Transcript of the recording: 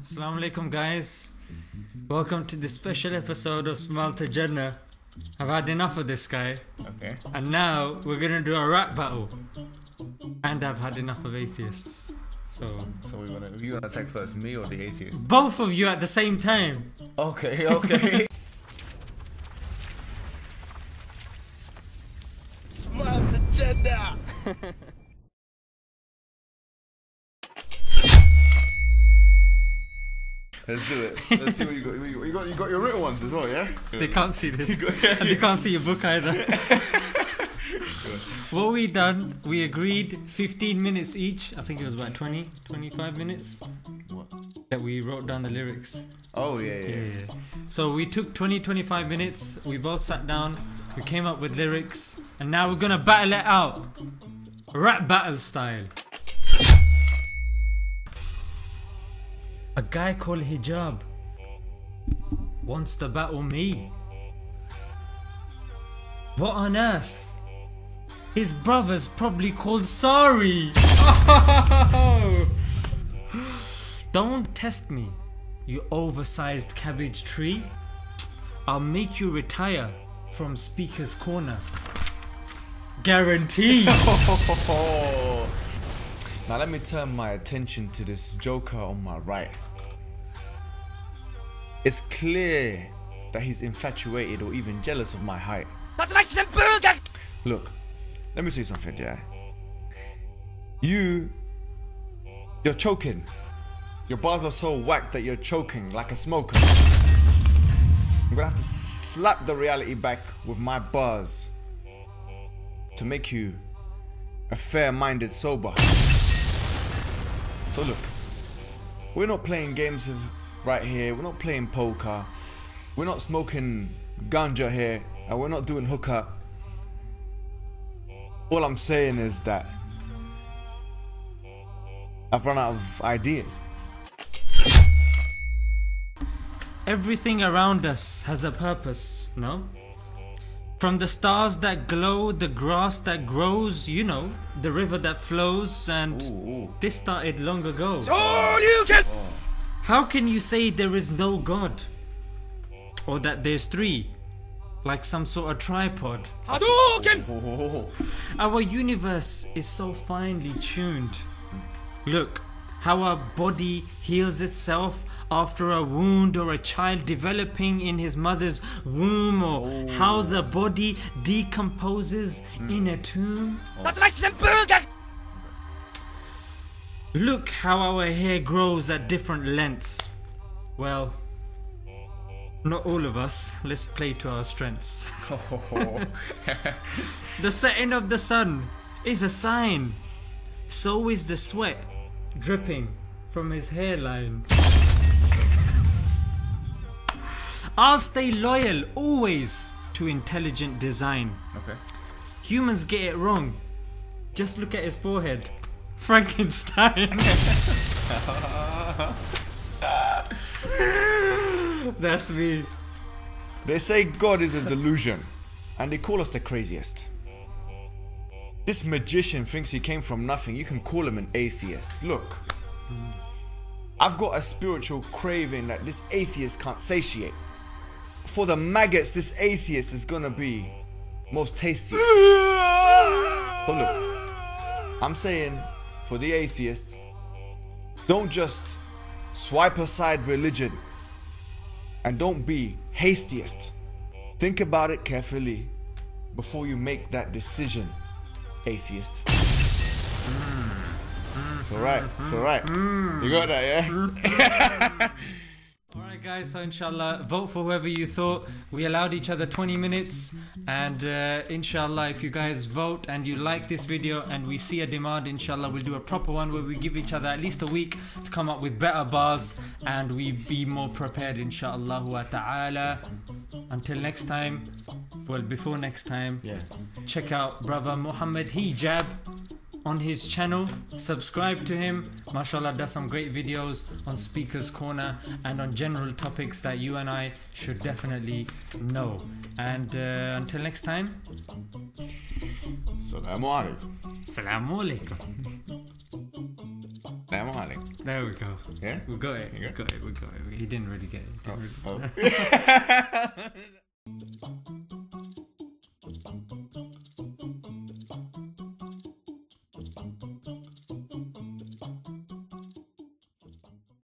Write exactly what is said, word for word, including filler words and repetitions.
Assalamu alaikum guys, welcome to this special episode of Smile to Jannah. I've had enough of this guy. Okay. And now we're gonna do a rap battle. And I've had enough of atheists. So So we wanna you wanna attack first, me or the atheist? Both of you at the same time. Okay, okay. Smile to Jannah. Let's do it. Let's see what you got. You got, you got your written ones as well, yeah? They can't see this. Got, yeah, and yeah. They can't see your book either. What we done, we agreed fifteen minutes each. I think it was about twenty, twenty-five minutes. What? That we wrote down the lyrics. Oh, yeah, yeah. yeah, yeah. So we took twenty, twenty-five minutes. We both sat down. We came up with lyrics. And now we're going to battle it out. Rap battle style. A guy called Hijab wants to battle me. What on earth? His brother's probably called Sari. Oh! Don't test me, you oversized cabbage tree. I'll make you retire from Speaker's Corner. Guaranteed. Now let me turn my attention to this joker on my right. It's clear that he's infatuated or even jealous of my height. Look, let me say something, yeah? You, you're choking. Your bars are so whack that you're choking like a smoker. I'm gonna have to slap the reality back with my bars to make you a fair-minded sober. So look, we're not playing games of right here, we're not playing poker, we're not smoking ganja here, and we're not doing hookup. All I'm saying is that I've run out of ideas. Everything around us has a purpose, no? From the stars that glow, the grass that grows, you know, the river that flows, and ooh, ooh. This started long ago. Oh, you can oh. How can you say there is no God? Or that there's three, like some sort of tripod? Hadouken! Oh. Our universe is so finely tuned. Look, how our body heals itself after a wound or a child developing in his mother's womb, or oh. how the body decomposes mm. in a tomb. Oh. Look how our hair grows at different lengths. Well, not all of us. Let's play to our strengths. Oh. The setting of the sun is a sign. So is the sweat dripping from his hairline. I'll stay loyal always to intelligent design. Okay. Humans get it wrong. Just look at his forehead. Frankenstein. That's me. They say God is a delusion, and they call us the craziest. This magician thinks he came from nothing. You can call him an atheist. Look, mm. I've got a spiritual craving that this atheist can't satiate. For the maggots, this atheist is gonna be most tastiest. But look, I'm saying for the atheist, don't just swipe aside religion and don't be hastiest. Think about it carefully before you make that decision. Atheist. Mm. Mm. It's alright, it's alright. Mm. You got that, yeah? Alright guys, so inshallah, vote for whoever you thought. We allowed each other twenty minutes, and uh, inshallah, if you guys vote and you like this video and we see a demand, inshallah, we'll do a proper one where we give each other at least a week to come up with better bars and we be more prepared, inshallah wa ta'ala. Until next time, well, before next time, yeah. Check out brother Mohammed Hijab on his channel. Subscribe to him. Mashallah does some great videos on Speaker's Corner and on general topics that you and I should definitely know. And uh, until next time. Assalamu alaikum. Assalamu alaikum. Assalamu alaikum. There we go. Yeah? We got it. We got it. We got it. He didn't really get it. Didn't oh. Really. Oh.